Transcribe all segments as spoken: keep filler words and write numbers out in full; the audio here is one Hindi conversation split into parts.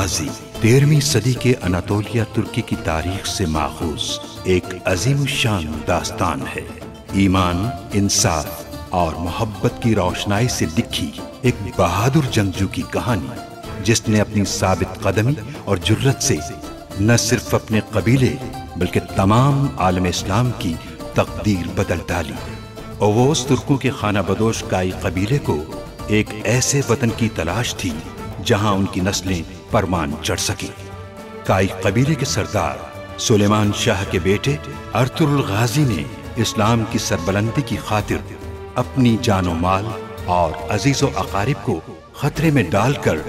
गाजी तेरहवीं सदी के अनातोलिया तुर्की की तारीख से माखूज एक अजीम शान दास्तान है। ईमान, इंसाफ और मोहब्बत की रोशनाई से लिखी एक बहादुर जंगजू की कहानी, जिसने अपनी साबित कदमी और जुर्रत से न सिर्फ अपने कबीले बल्कि तमाम आलम इस्लाम की तकदीर बदल डाली। और वो उस तुर्कों के खाना बदोश काई कबीले को एक ऐसे वतन की तलाश थी जहां उनकी नस्लें परवान चढ़ सकें। काई कबीले के सरदार सुलेमान शाह के बेटे अर्तुगरुल गाजी ने इस्लाम की सरबलंदी की खातिर अपनी जानो माल और अजीज व अकारिब को खतरे में डालकर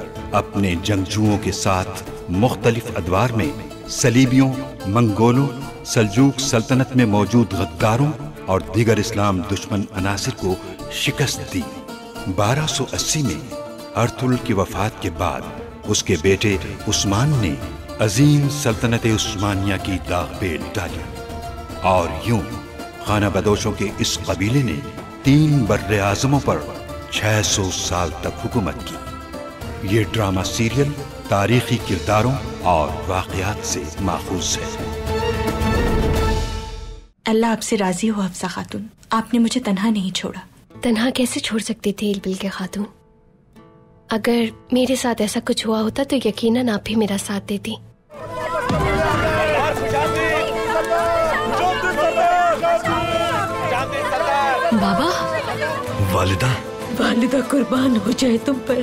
अपने जंगजुओं के साथ मुख्तलिफ अदवार में सलीबियों, मंगोलों, सल्जूक सल्तनत में मौजूद गद्दारों और दीगर इस्लाम दुश्मन अनासिर को शिकस्त दी। बारह सौ अस्सी में अर्तुगरुल की वफात के बाद उसके बेटे उस्मान ने अजीम सल्तनत उस्मानिया की दागपेल डाली और यूं खाना बदोशों के इस कबीले ने तीन बर्रे आजमों पर छह सौ साल तक हुकूमत की। ये ड्रामा सीरियल तारीखी किरदारों और वाकयात से माखूज है। अल्लाह आपसे राजी हो हफ्सा खातून, आपने मुझे तन्हा नहीं छोड़ा। तन्हा कैसे छोड़ सकती थी इल्बिल्के खातून? अगर मेरे साथ ऐसा कुछ हुआ होता तो यकीनन आप भी मेरा साथ देती। बाबा, वालिदा वालिदा कुर्बान हो जाए तुम पर।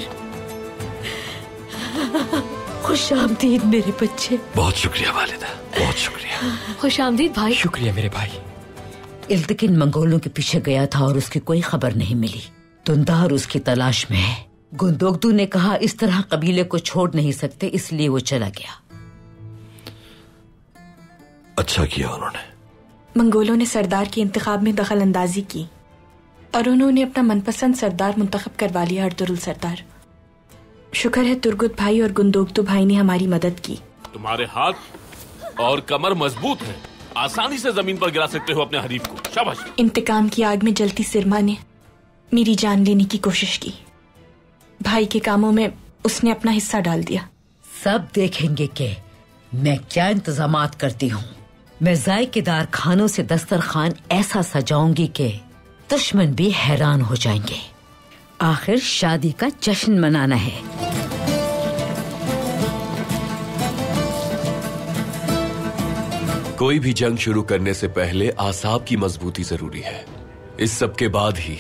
खुश आमदीद मेरे बच्चे। बहुत शुक्रिया वालिदा, बहुत शुक्रिया। खुश आमदीद भाई। शुक्रिया मेरे भाई। इल्तकिन मंगोलों के पीछे गया था और उसकी कोई खबर नहीं मिली। दुंदार उसकी तलाश में है। गुंदोगदू ने कहा इस तरह कबीले को छोड़ नहीं सकते, इसलिए वो चला गया। अच्छा किया उन्होंने। मंगोलों ने सरदार के इंतखाब में दखल अंदाजी की और उन्होंने अपना मनपसंद सरदार मुंतखब करवा लिया, अर्तुगरुल सरदार। शुक्र है तुर्गुत भाई और गुंदोगदु भाई ने हमारी मदद की। तुम्हारे हाथ और कमर मजबूत है, आसानी से जमीन पर गिरा सकते हो अपने हरीफ को। शाबाश। इंतकाम की आग में जलती सिरमा ने मेरी जान लेने की कोशिश की। भाई के कामों में उसने अपना हिस्सा डाल दिया। सब देखेंगे कि मैं क्या इंतजाम करती हूँ। मैं जायकेदार खानों से दस्तरखान ऐसा सजाऊंगी कि दुश्मन भी हैरान हो जाएंगे। आखिर शादी का जश्न मनाना है। कोई भी जंग शुरू करने से पहले आसाब की मजबूती जरूरी है। इस सब के बाद ही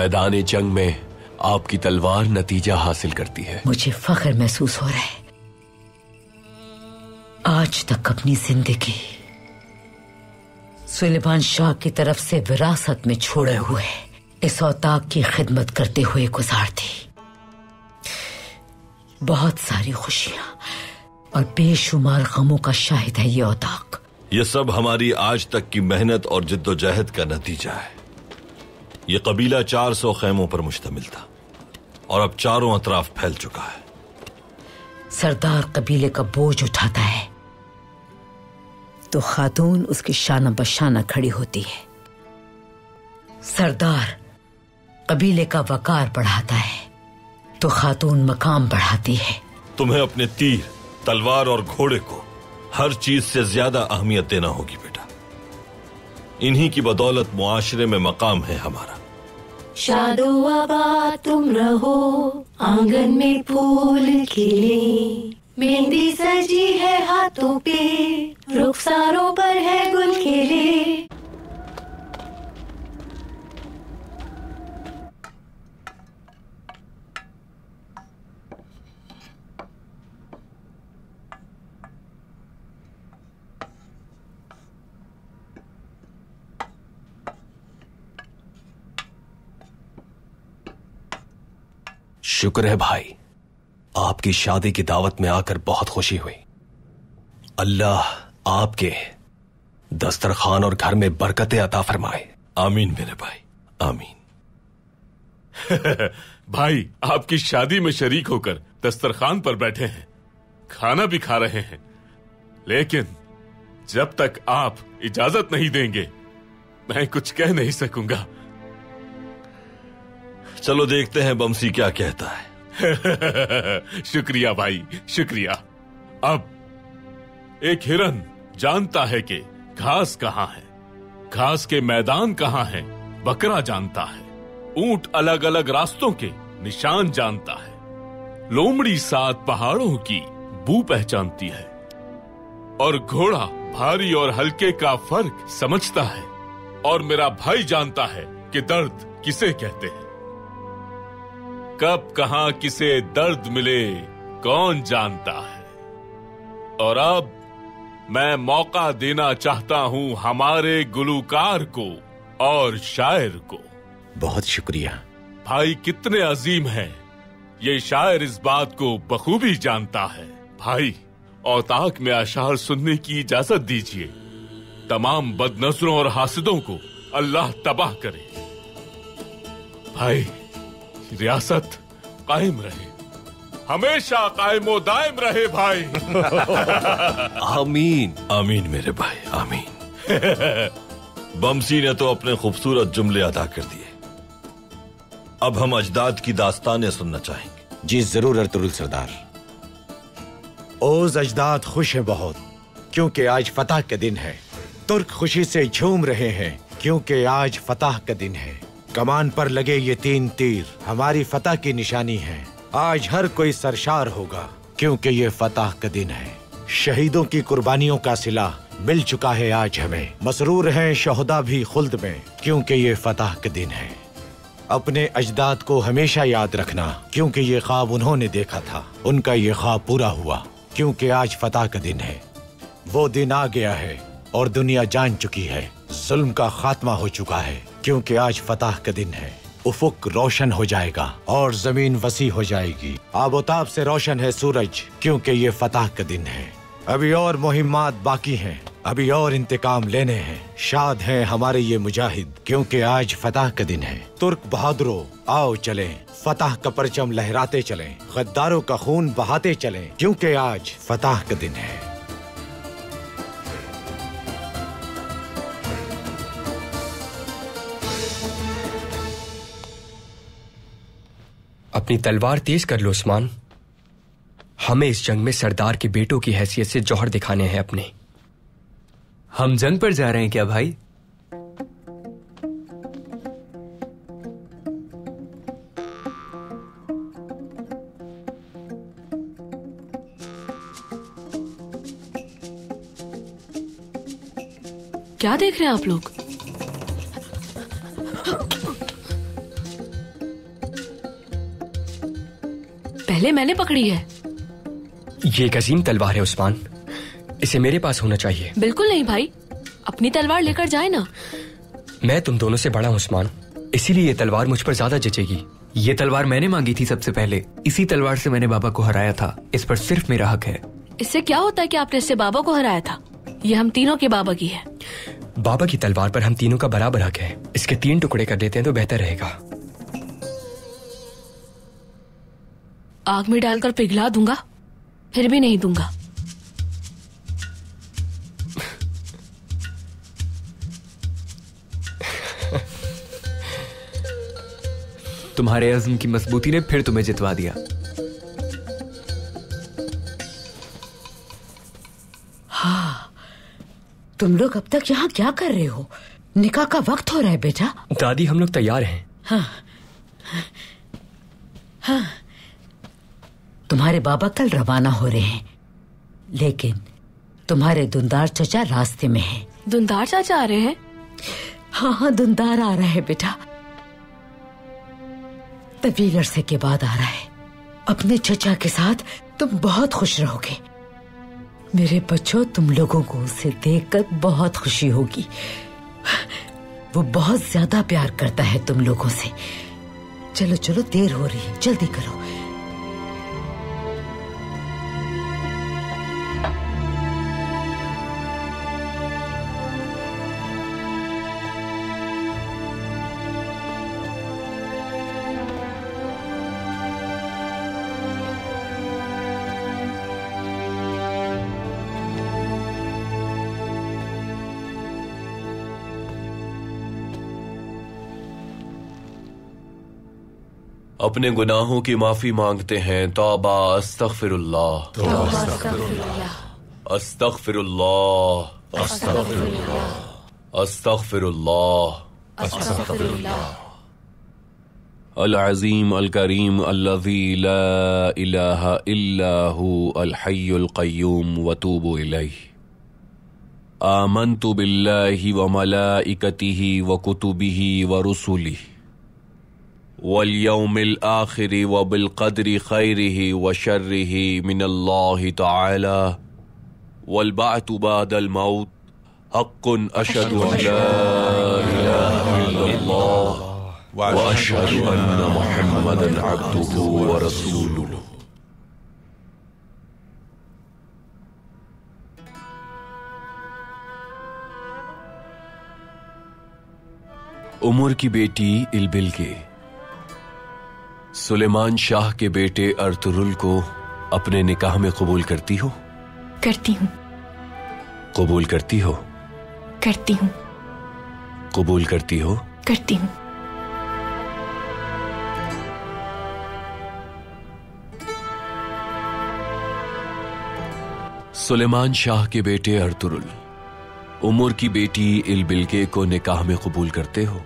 मैदान जंग में आपकी तलवार नतीजा हासिल करती है। मुझे फख्र महसूस हो रहा है। आज तक अपनी जिंदगी सुलेमान शाह की तरफ से विरासत में छोड़े हुए इस औताक की खिदमत करते हुए गुजार दी। बहुत सारी खुशियां और बेशुमार गमों का शाहिद है ये औताक। ये सब हमारी आज तक की मेहनत और जिद्दोजहद का नतीजा है। ये कबीला चार सौ खैमों पर मुश्तमिल था और अब चारों अतराफ फैल चुका है। सरदार कबीले का बोझ उठाता है तो खातून उसकी शाना बशाना खड़ी होती है। सरदार कबीले का वकार बढ़ाता है तो खातून मकाम बढ़ाती है। तुम्हें अपने तीर, तलवार और घोड़े को हर चीज से ज्यादा अहमियत देना होगी बेटा। इन्हीं की बदौलत मुआशरे में मकाम है हमारा। शादो आबाद तुम रहो, आंगन में फूल खिले, मेहंदी सजी है हाथों पे, रुखसारों पर है गुल खिले। शुक्र है भाई, आपकी शादी की दावत में आकर बहुत खुशी हुई। अल्लाह आपके दस्तरखान और घर में बरकतें अता फरमाए। आमीन मेरे भाई, आमीन। भाई, आपकी शादी में शरीक होकर दस्तरखान पर बैठे हैं, खाना भी खा रहे हैं, लेकिन जब तक आप इजाजत नहीं देंगे मैं कुछ कह नहीं सकूंगा। चलो देखते हैं बमसी क्या कहता है। शुक्रिया भाई, शुक्रिया। अब एक हिरन जानता है कि घास कहाँ है, घास के मैदान कहाँ है। बकरा जानता है, ऊंट अलग अलग रास्तों के निशान जानता है। लोमड़ी सात पहाड़ों की बू पहचानती है और घोड़ा भारी और हल्के का फर्क समझता है। और मेरा भाई जानता है कि दर्द किसे कहते हैं। कब कहाँ किसे दर्द मिले कौन जानता है। और अब मैं मौका देना चाहता हूँ हमारे गुलूकार को और शायर को। बहुत शुक्रिया भाई, कितने अजीम हैं। ये शायर इस बात को बखूबी जानता है। भाई, औताक में अशआर सुनने की इजाजत दीजिए। तमाम बदनजरों और हासिदों को अल्लाह तबाह करे। भाई, रियासत कायम रहे, हमेशा कायम व दायम रहे भाई। आमीन आमीन मेरे भाई, आमीन। बमसी ने तो अपने खूबसूरत जुमले अदा कर दिए। अब हम अजदाद की दास्तानें सुनना चाहेंगे। जी जरूर अर्तुगरुल सरदार। ओज अजदाद खुश हैं बहुत, क्योंकि आज फतह का दिन है। तुर्क खुशी से झूम रहे हैं, क्योंकि आज फतह का दिन है। कमान पर लगे ये तीन तीर हमारी फतह की निशानी है। आज हर कोई सरशार होगा, क्योंकि ये फतह का दिन है। शहीदों की कुर्बानियों का सिला मिल चुका है आज हमें। मसरूर हैं शहदा भी खुल्द में, क्योंकि ये फतह का दिन है। अपने अजदाद को हमेशा याद रखना, क्योंकि ये ख्वाब उन्होंने देखा था, उनका ये ख्वाब पूरा हुआ, क्योंकि आज फतह का दिन है। वो दिन आ गया है और दुनिया जान चुकी है। जुल्म का खात्मा हो चुका है, क्योंकि आज फतह का दिन है। उफुक रोशन हो जाएगा और जमीन वसी हो जाएगी। आबोताब से रोशन है सूरज, क्योंकि ये फतह का दिन है। अभी और मुहिम्मात बाकी हैं, अभी और इंतकाम लेने हैं। शाद हैं हमारे ये मुजाहिद, क्योंकि आज फतह का दिन है। तुर्क बहादुरों आओ चलें, फतह का परचम लहराते चलें, गद्दारों का खून बहाते चलें, क्योंकि आज फतह का दिन है। अपनी तलवार तेज कर लो उस्मान, हमें इस जंग में सरदार के बेटों की हैसियत से जौहर दिखाने हैं अपने। हम जंग पर जा रहे हैं क्या भाई? क्या देख रहे हैं आप लोग? पहले मैंने पकड़ी है। ये एक अजीम तलवार है उस्मान, इसे मेरे पास होना चाहिए। बिल्कुल नहीं भाई, अपनी तलवार लेकर जाए ना। मैं तुम दोनों से बड़ा हूँ उस्मान, इसीलिए ये तलवार मुझ पर ज्यादा जचेगी। ये तलवार मैंने मांगी थी सबसे पहले, इसी तलवार से मैंने बाबा को हराया था। इस पर सिर्फ मेरा हक है। इससे क्या होता है कि आपने इससे बाबा को हराया था? ये हम तीनों के बाबा की है। बाबा की तलवार पर हम तीनों का बराबर हक है। इसके तीन टुकड़े कर देते हैं तो बेहतर रहेगा। आग में डालकर पिघला दूंगा, फिर भी नहीं दूंगा। तुम्हारे अज़्म की मजबूती ने फिर तुम्हें जितवा दिया। हाँ, तुम लोग अब तक यहाँ क्या कर रहे हो? निकाह का वक्त हो रहा है बेटा। दादी, हम लोग तैयार हैं। हाँ हाँ, तुम्हारे बाबा कल रवाना हो रहे हैं, लेकिन तुम्हारे दुंदार चाचा रास्ते में हैं। दुंदार चाचा आ रहे हैं? हाँ हाँ, दुंदार आ रहा है बेटा, तवील अरसे के बाद आ रहा है। अपने चाचा के साथ तुम बहुत खुश रहोगे मेरे बच्चों। तुम लोगों को उसे देखकर बहुत खुशी होगी। वो बहुत ज्यादा प्यार करता है तुम लोगों से। चलो चलो, देर हो रही है, जल्दी करो। अपने गुनाहों की माफ़ी मांगते हैं। तौबा अस्तग़फिरुल्लाह, तौबा अस्तग़फिरुल्लाह, अस्तग़फिरुल्लाह, अस्तग़फिरुल्लाह, अस्तग़फिरुल्लाह, अस्तग़फिरुल्लाह। अल अज़ीम अल करीम अल्लज़ी ला इलाहा इल्ला हु अल हय्युल क़य्यूम व तूबू इलैहि। आमन्तु बिल्लाहि व मलाइकतिहि व कुतुबिहि व रुसुलिहि वल्यौमिल आखिरि व बिलक़द्रि ख़ैरिहि व शर्रिहि मिनल्लाहि तआला वल्बअतु बअदल मौत हक़्क़ुन अशहदु अल्ला इलाहा इल्लल्लाह व अशहदु अन्ना मुहम्मदन अब्दुहु व रसूलुहु। उमर की बेटी इल्बिल्के सुलेमान शाह के बेटे अर्तुरुल को अपने निकाह में कबूल करती हो? करती हूँ। कबूल करती हो? करती हूँ। कबूल करती हो? करती हूँ। सुलेमान शाह के बेटे अर्तुरुल उमर की बेटी इल्बिल्के को निकाह में कबूल करते हो?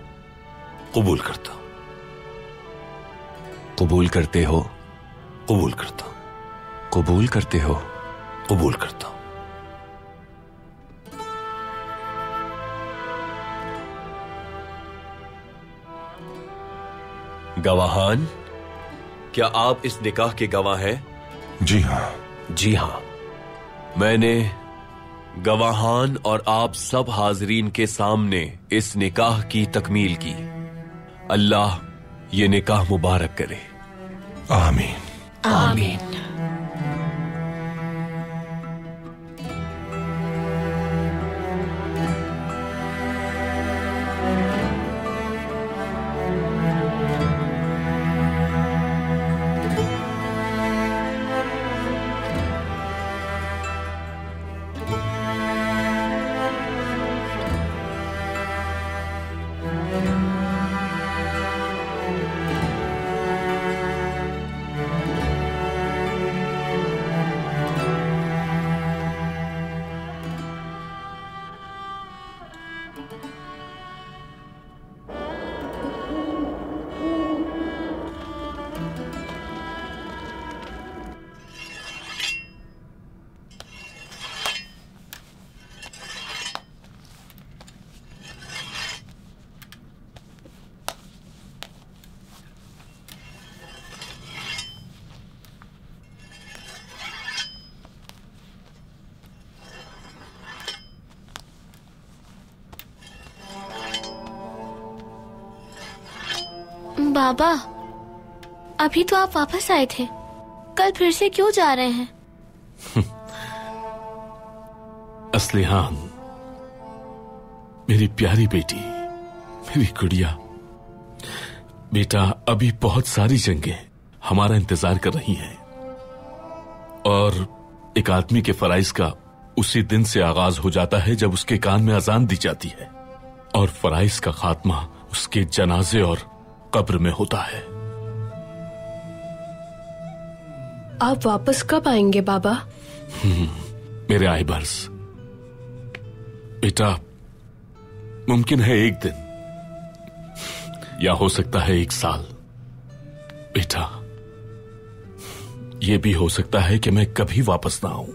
कबूल करता हूँ। कबूल करते हो? कबूल करता। कबूल करते हो? कबूल करता। गवाहान, क्या आप इस निकाह के गवाह हैं? जी हाँ। जी हाँ, मैंने गवाहान और आप सब हाजरीन के सामने इस निकाह की तकमील की। अल्लाह ये निकाह मुबारक करे। आमीन, आमीन। बाबा, अभी तो आप वापस आए थे, कल फिर से क्यों जा रहे हैं? असलिहान, मेरी प्यारी बेटी, मेरी गुड़िया, बेटा, अभी बहुत सारी जंगें हमारा इंतजार कर रही हैं और एक आदमी के फराइज का उसी दिन से आगाज हो जाता है जब उसके कान में अजान दी जाती है, और फराइज का खात्मा उसके जनाजे और कब्र में होता है। आप वापस कब आएंगे बाबा? मेरे आइबर्स, बेटा, मुमकिन है एक दिन, या हो सकता है एक साल। बेटा, यह भी हो सकता है कि मैं कभी वापस ना आऊं।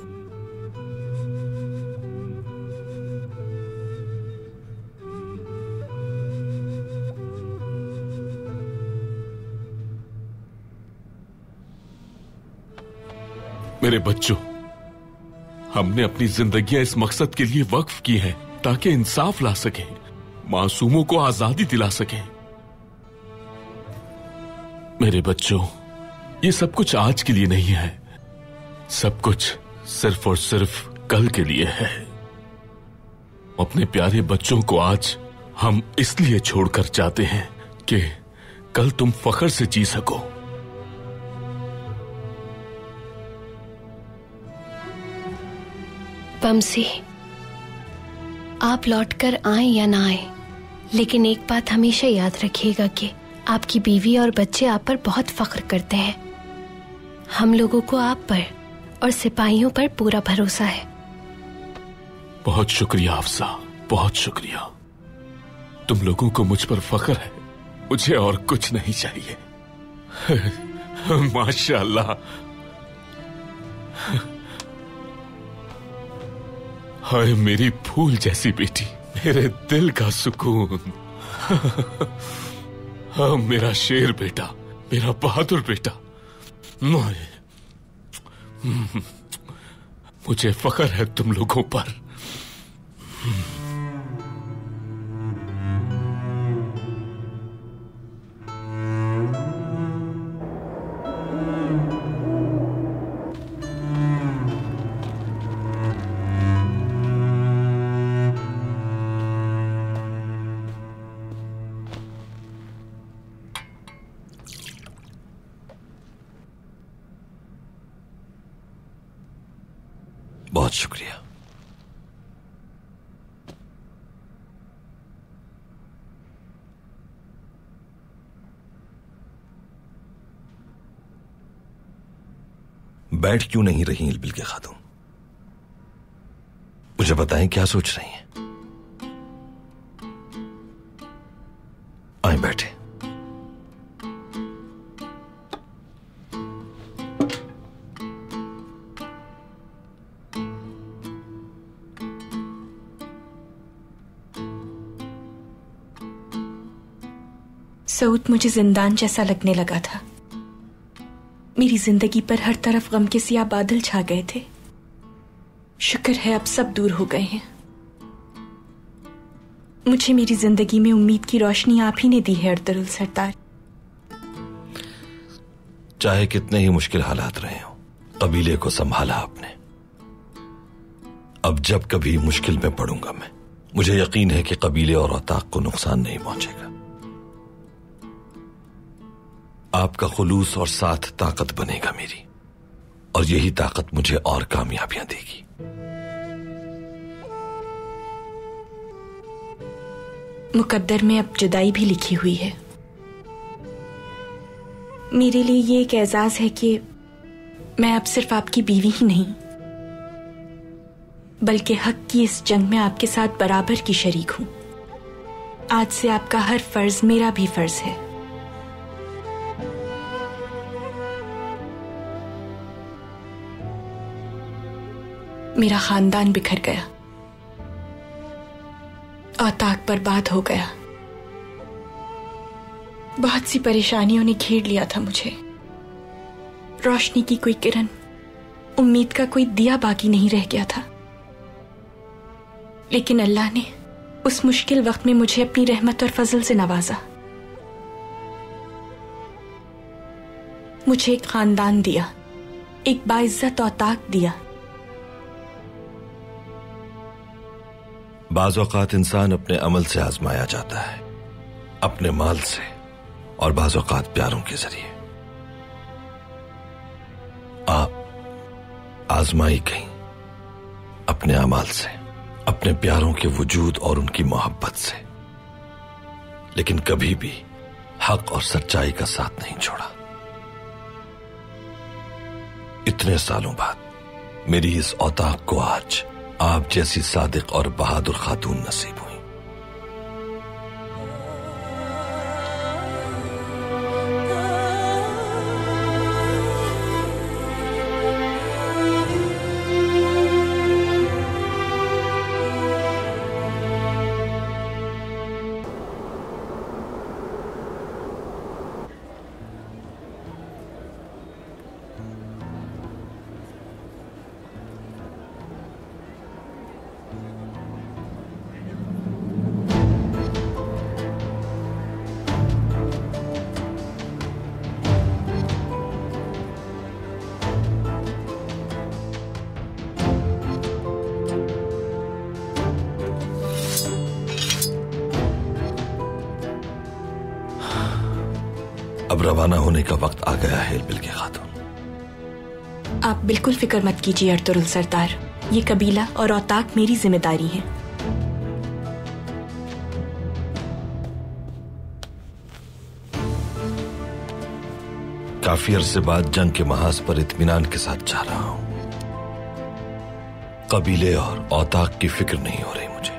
मेरे बच्चों, हमने अपनी जिंदगियां इस मकसद के लिए वक्फ की हैं ताकि इंसाफ ला सकें, मासूमों को आजादी दिला सकें। मेरे बच्चों, ये सब कुछ आज के लिए नहीं है, सब कुछ सिर्फ और सिर्फ कल के लिए है। अपने प्यारे बच्चों को आज हम इसलिए छोड़कर जाते हैं कि कल तुम फख्र से जी सको। बमसी, आप लौटकर आए या ना आए, लेकिन एक बात हमेशा याद रखिएगा कि आपकी बीवी और बच्चे आप पर बहुत फख्र करते हैं। हम लोगों को आप पर और सिपाहियों पर पूरा भरोसा है। बहुत शुक्रिया हफ्सा, बहुत शुक्रिया। तुम लोगों को मुझ पर फख्र है, मुझे और कुछ नहीं चाहिए। माशाल्लाह, हाय मेरी फूल जैसी बेटी, मेरे दिल का सुकून। हाँ मेरा शेर बेटा, मेरा बहादुर बेटा, मुझे फख्र है तुम लोगों पर। बहुत शुक्रिया। बैठ क्यों नहीं रही इल्बिल्के खातून? मुझे बताएं क्या सोच रही हैं? आए बैठे। सऊद मुझे जिंदान जैसा लगने लगा था। मेरी जिंदगी पर हर तरफ गम के सिया बादल छा गए थे। शुक्र है अब सब दूर हो गए हैं। मुझे मेरी जिंदगी में उम्मीद की रोशनी आप ही ने दी है अर्तुगरुल सरदार। चाहे कितने ही मुश्किल हालात रहे हो, कबीले को संभाला आपने। अब जब कभी मुश्किल में पड़ूंगा मैं, मुझे यकीन है कि कबीले और औताक को नुकसान नहीं पहुंचेगा। आपका खुलूस और साथ ताकत बनेगा मेरी, और यही ताकत मुझे और कामयाबियां देगी। मुकद्दर में अब जुदाई भी लिखी हुई है। मेरे लिए ये एक एजाज है कि मैं अब सिर्फ आपकी बीवी ही नहीं, बल्कि हक की इस जंग में आपके साथ बराबर की शरीक हूं। आज से आपका हर फर्ज मेरा भी फर्ज है। मेरा खानदान बिखर गया, औताक बर्बाद हो गया, बहुत सी परेशानियों ने घेर लिया था मुझे। रोशनी की कोई किरण, उम्मीद का कोई दिया बाकी नहीं रह गया था। लेकिन अल्लाह ने उस मुश्किल वक्त में मुझे अपनी रहमत और फजल से नवाजा। मुझे एक खानदान दिया, एक बाइज्जत औताक दिया। बाज़ औक़ात इंसान अपने अमल से आजमाया जाता है, अपने माल से, और बाज़ औक़ात प्यारों के जरिए। आप आजमाई गईं अपने अमाल से, अपने प्यारों के वजूद और उनकी मोहब्बत से, लेकिन कभी भी हक और सच्चाई का साथ नहीं छोड़ा। इतने सालों बाद मेरी इस औताक को आज आप जैसी सादिक और बहादुर खातून नसीब हुई। अब रवाना होने का वक्त आ गया है इल्बिल्के खातून। आप बिल्कुल फिक्र मत कीजिए अर्तुगरुल सरदार, ये कबीला और औताक मेरी जिम्मेदारी है। काफी अरसे बाद जंग के महाज पर इत्मीनान के साथ जा रहा हूं। कबीले और औताक की फिक्र नहीं हो रही मुझे।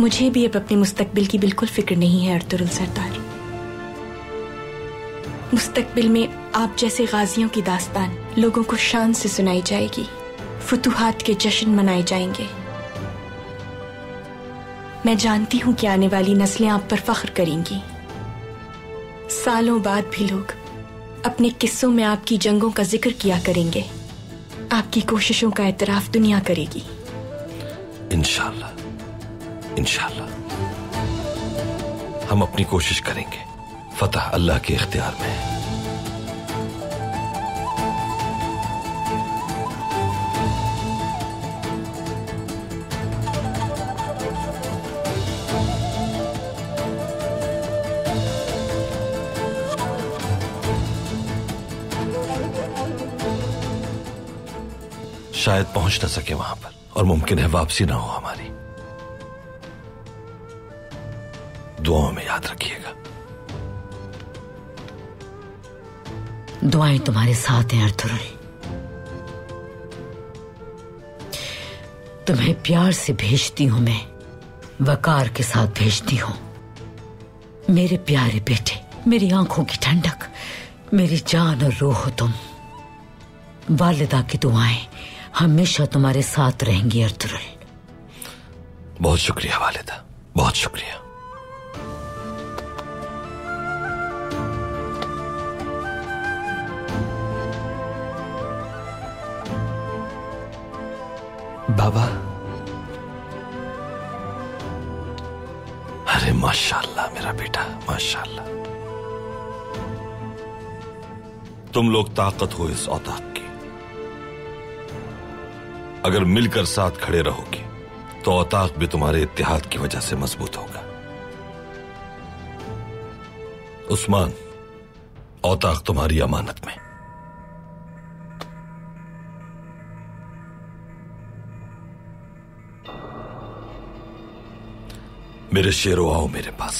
मुझे भी अब अपने मुस्तकबिल की बिल्कुल फिक्र नहीं है अर्तुगरुल सरदार। मुस्तकबिल में आप जैसे गाजियों की दास्तान लोगों को शान से सुनाई जाएगी, फुतुहात के जश्न मनाए जाएंगे। मैं जानती हूं कि आने वाली नस्लें आप पर फख्र करेंगी। सालों बाद भी लोग अपने किस्सों में आपकी जंगों का जिक्र किया करेंगे। आपकी कोशिशों का एतराफ दुनिया करेगी। इंशाल्लाह, इंशाल्लाह। हम अपनी कोशिश करेंगे। फतह अल्लाह के इख्तियार में है। शायद पहुंच ना सके वहां पर और मुमकिन है वापसी ना हो हमारी। दुआओं में याद रखिएगा। दुआएं तुम्हारे साथ हैं अर्तुगरुल। तुम्हें प्यार से भेजती हूं मैं, वकार के साथ भेजती हूं। मेरे प्यारे बेटे, मेरी आंखों की ठंडक, मेरी जान और रूह हो तुम। वालिदा की दुआएं हमेशा तुम्हारे साथ रहेंगी अर्तुगरुल। बहुत शुक्रिया वालिदा, बहुत शुक्रिया। बाबा, अरे माशाल्लाह मेरा बेटा, माशाल्लाह। तुम लोग ताकत हो इस औताक की। अगर मिलकर साथ खड़े रहोगे तो औताक भी तुम्हारे इत्तेहाद की वजह से मजबूत होगा। उस्मान, औताक तुम्हारी अमानत में। मेरे शेरों आओ मेरे पास।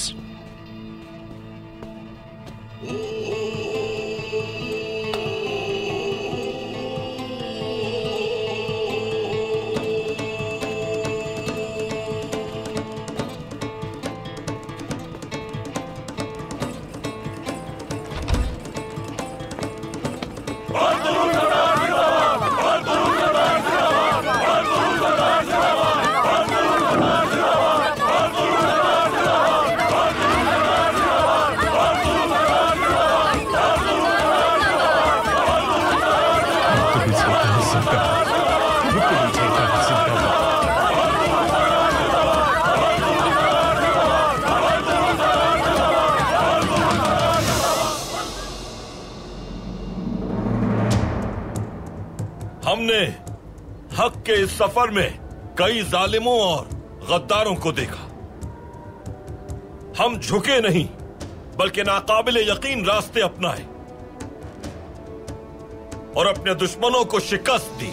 सफर में कई जालिमों और गद्दारों को देखा। हम झुके नहीं बल्कि नाकाबिले यकीन रास्ते अपनाए और अपने दुश्मनों को शिकस्त दी।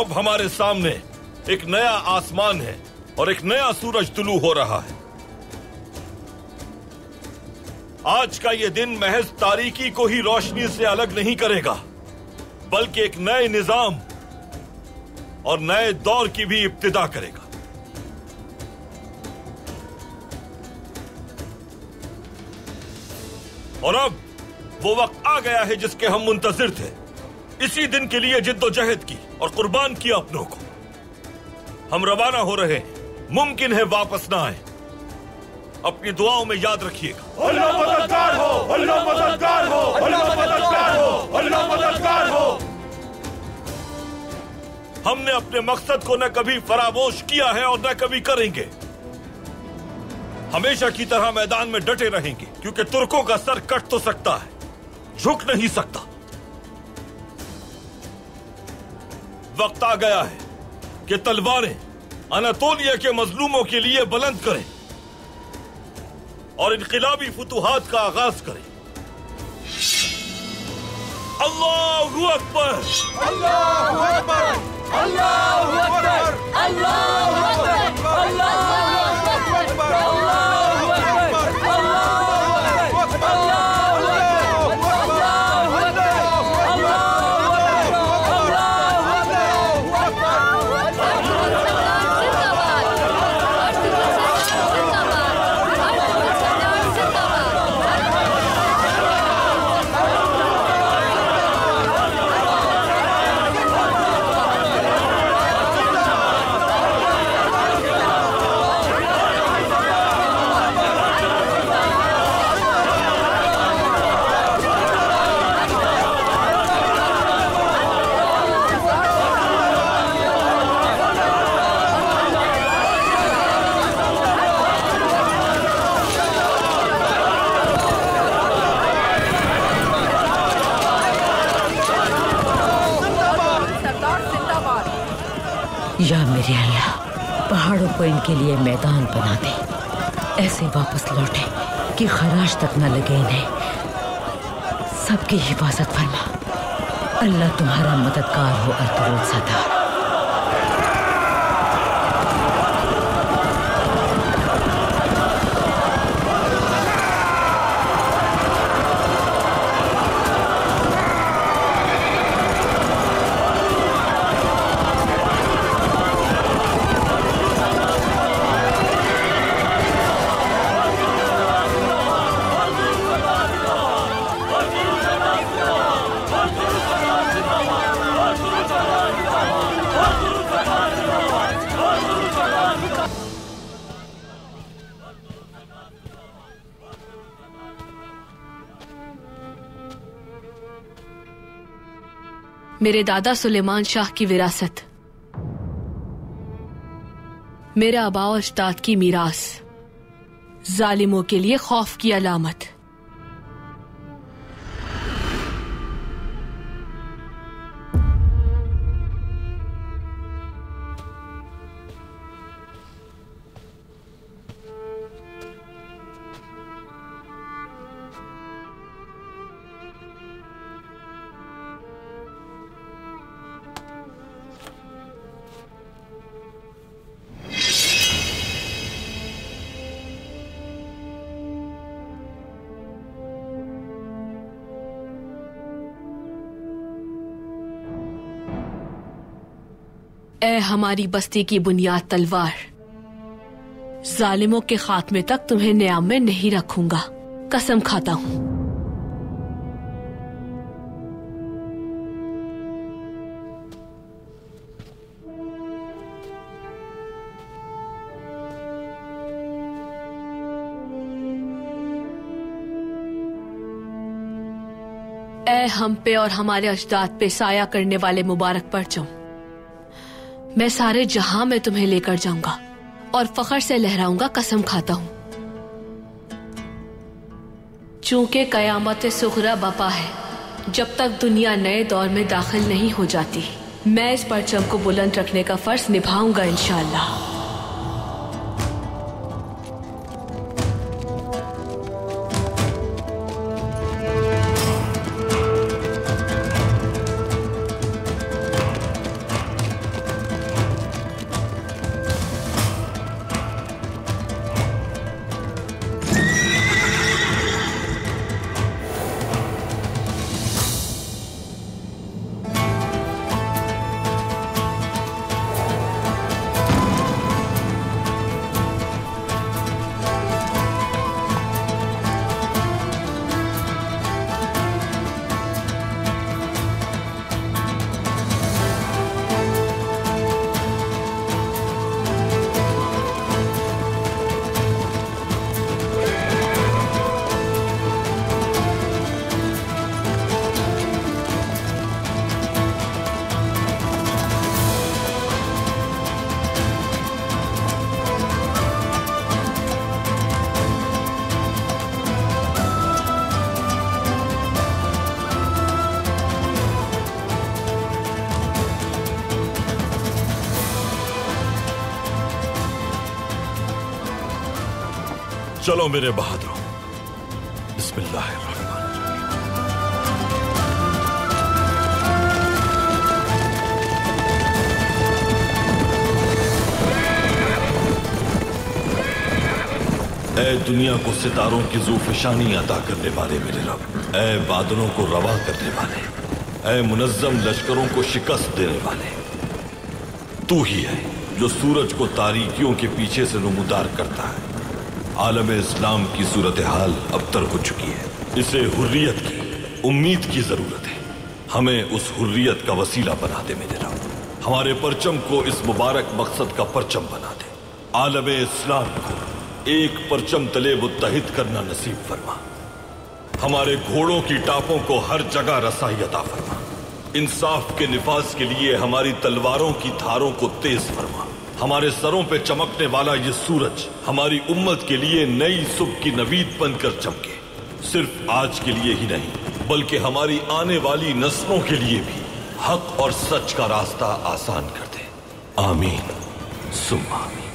अब हमारे सामने एक नया आसमान है और एक नया सूरज तुलू हो रहा है। आज का यह दिन महज तारीकी को ही रोशनी से अलग नहीं करेगा बल्कि एक नए निजाम और नए दौर की भी इब्तिदा करेगा। और अब वो वक्त आ गया है जिसके हम मुंतजिर थे। इसी दिन के लिए जिद्दोजहद की और कुर्बान किया अपनों को। हम रवाना हो रहे हैं, मुमकिन है वापस ना आए। अपनी दुआओं में याद रखिएगा। अल्लाह मददगार हो, अल्लाह मददगार हो, अल्लाह मददगार हो, अल्लाह मददगार हो। हमने अपने मकसद को न कभी फरामोश किया है और न कभी करेंगे। हमेशा की तरह मैदान में डटे रहेंगे क्योंकि तुर्कों का सर कट तो सकता है, झुक नहीं सकता। वक्त आ गया है कि तलवारें अनातोलिया के मजलूमों के लिए बुलंद करें और इनकिलाबी फुतुहात का आगाज करें। अल्लाह अल्लाहू अकबर, अल्लाहू अकबर, अल्लाहू अकबर, अल्लाहू अकबर, अल्लाहू अकबर, अल्लाहू अकबर, अल्लाहू अकबर, अल्लाहू अकबर, अल्लाहू या मेरे अल्लाह, पहाड़ों को इनके लिए मैदान बना दे, ऐसे वापस लौटे कि खराश तक न लगे इन्हें। सबकी हिफाजत फरमा, अल्लाह तुम्हारा मददगार हो अर्तुगरुल सरदार। मेरे दादा सुलेमान शाह की विरासत, मेरा आबा और अजदाद की मीरास, जालिमों के लिए खौफ की अलामत। ऐ हमारी बस्ती की बुनियाद तलवार, जालिमों के खात्मे तक तुम्हें न्याम में नहीं रखूंगा, कसम खाता हूं। ऐ हम पे और हमारे अजदाद पे साया करने वाले मुबारक परचम, मैं सारे जहां में तुम्हें लेकर जाऊंगा और फखर से लहराऊंगा, कसम खाता हूं। चूंकि कयामत सुगरा बपा है, जब तक दुनिया नए दौर में दाखिल नहीं हो जाती, मैं इस परचम को बुलंद रखने का फर्ज निभाऊंगा इंशाअल्लाह। चलो मेरे बहादुरों, बिस्मिल्लाह रहमान रहीम। ऐ दुनिया को सितारों की ज़ूफ़शानी अता करने वाले मेरे रब, ऐ बादलों को रवा करने वाले, ऐ मुनज़्ज़म लश्करों को शिकस्त देने वाले, तू ही है जो सूरज को तारीकियों के पीछे से नमूदार करता है। आलम इस्लाम की सूरत हाल अबतर हो चुकी है, इसे हुर्रियत की, उम्मीद की ज़रूरत है। हमें उस हुर्रियत का वसीला बना दे मेरे रब, हमारे परचम को इस मुबारक मकसद का परचम बना दे। आलम इस्लाम को एक परचम तले मुत्तहिद करना नसीब फरमा, हमारे घोड़ों की टापों को हर जगह रसाई अता फरमा, इंसाफ के निफाज के लिए हमारी तलवारों की धारों को तेज फरमा, हमारे सरों पे चमकने वाला ये सूरज हमारी उम्मत के लिए नई सुबह की नवीद बनकर चमके। सिर्फ आज के लिए ही नहीं बल्कि हमारी आने वाली नस्लों के लिए भी हक और सच का रास्ता आसान कर दे। आमीन सुम्मा आमीन।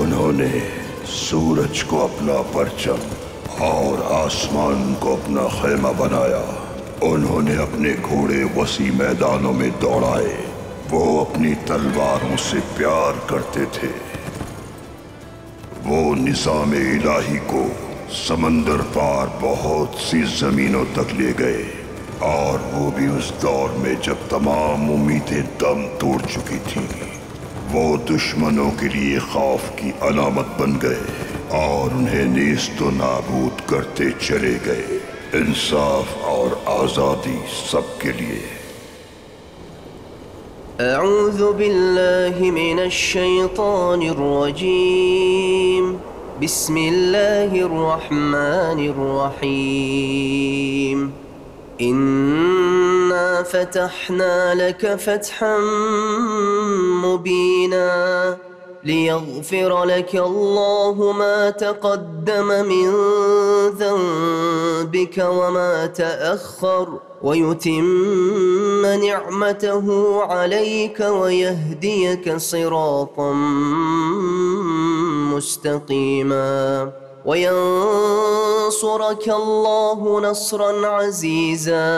उन्होंने सूरज को अपना परचम और आसमान को अपना खैमा बनाया। उन्होंने अपने घोड़े वसी मैदानों में दौड़ाए, वो अपनी तलवारों से प्यार करते थे, वो निज़ाम इलाही को समंदर पार बहुत सी जमीनों तक ले गए, और वो भी उस दौर में जब तमाम उम्मीदें दम तोड़ चुकी थीं। वो दुश्मनों के लिए खौफ की अलामत बन गए और उन्हें नेस्त नाबूद करते चले गए। इंसाफ और आजादी सबके लिए। अऊज़ु बिल्लाहि मिनश शैतानिर रजीम। बिस्मिल्लाहिर रहमानिर रहीम। इन्ना फतहना लक फतहम मुबीना लियग़फ़िर लक अल्लाहु मा तक़द्दम मिन ज़ंबिक वमा तअख़्ख़र वयुतिम्म निअमतहु अलैक वयहदियक सिरातम मुस्तक़ीमा वयंसुरक अल्लाहु नस्रन अज़ीज़ा।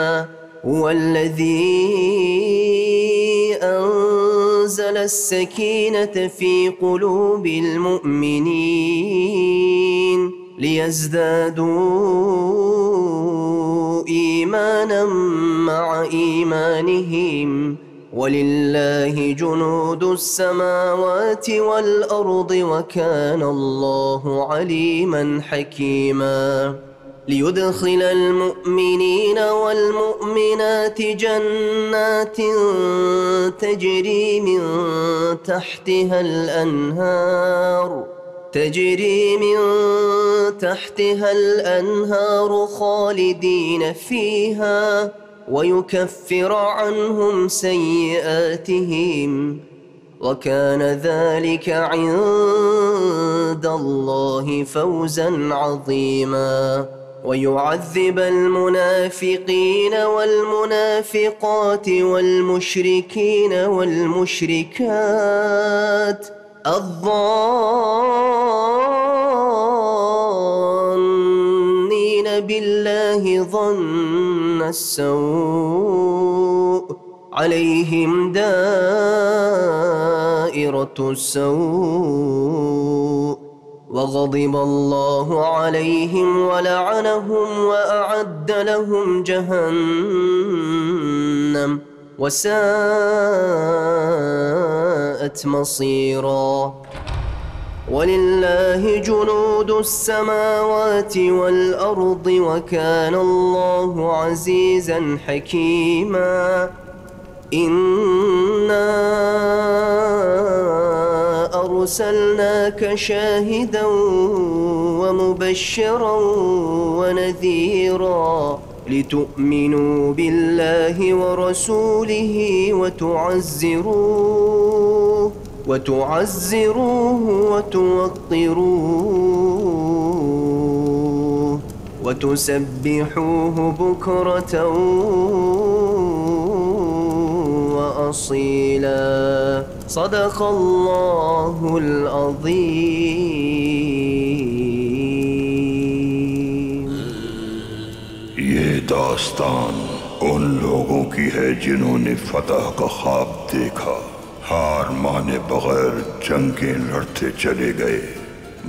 هو الذي أنزل السكينة في قلوب المؤمنين ليزدادوا إيمانا مع إيمانهم ولله جنود السماوات والأرض وكان الله عليما حكيما ليدخل المؤمنين والمؤمنات جنات تجري من تحتها الأنهار تجري من تحتها الأنهار خالدين فيها ويكفر عنهم سيئاتهم وكان ذلك عند الله فوزا عظيما ويعذب المنافقين والمنافقات والمشركين والمشركات الظانين بالله ظن السوء عليهم دائرة السوء وغضب الله عليهم ولعنهم وأعد لهم جهنم وساءت مصيرا ولله جنود السماوات والأرض وكان الله عزيزا حكيما إنا أرسلناك شاهدا ومبشرا ونذيرا لتؤمنوا بالله ورسوله وتعزروه وتعزروه وتوقروه وتسبحوه بكرة أصيلا صدق الله العظيم। ये दास्तान उन लोगों की है जिन्होंने फतह का ख्वाब देखा, हार माने बगैर जंगें लड़ते चले गए,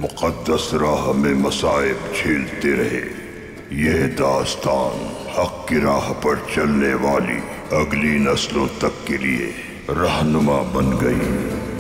मुकद्दस राह में मसाइब झेलते रहे। यह दास्तान हक की राह पर चलने वाली अगली नस्लों तक के लिए रहनुमा बन गई।